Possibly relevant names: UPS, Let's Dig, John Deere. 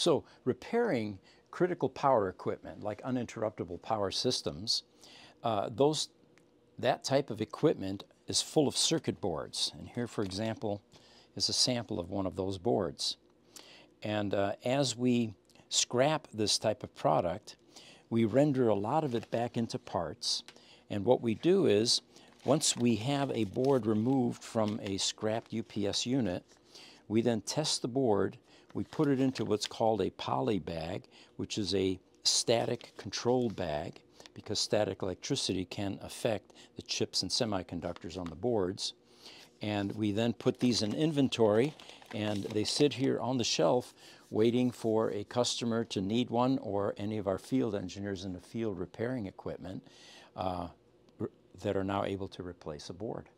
So repairing critical power equipment like uninterruptible power systems, that type of equipment is full of circuit boards. And here, for example, is a sample of one of those boards. And as we scrap this type of product, we render a lot of it back into parts. And what we do is, once we have a board removed from a scrapped UPS unit, we then test the board. We put it into what's called a poly bag, which is a static control bag, because static electricity can affect the chips and semiconductors on the boards. And we then put these in inventory, and they sit here on the shelf waiting for a customer to need one, or any of our field engineers in the field repairing equipment that are now able to replace a board.